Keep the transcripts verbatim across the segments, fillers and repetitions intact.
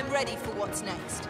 I'm ready for what's next.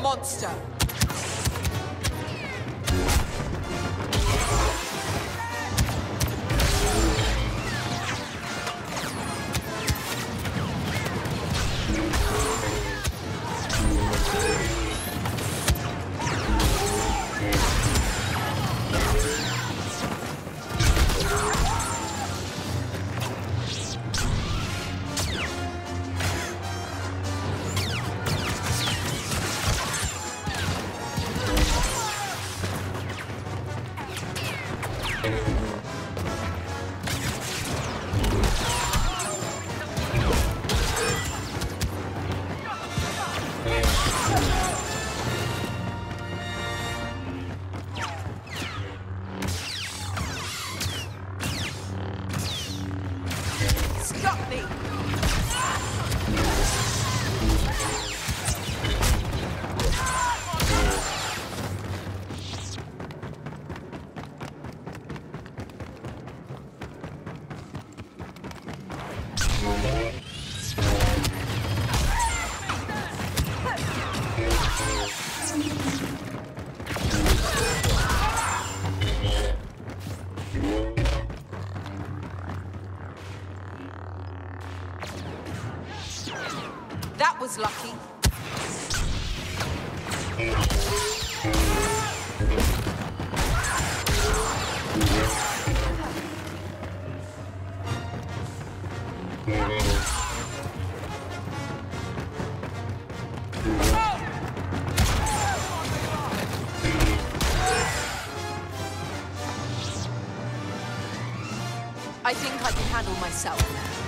Monster. That was lucky. I think I can handle myself now.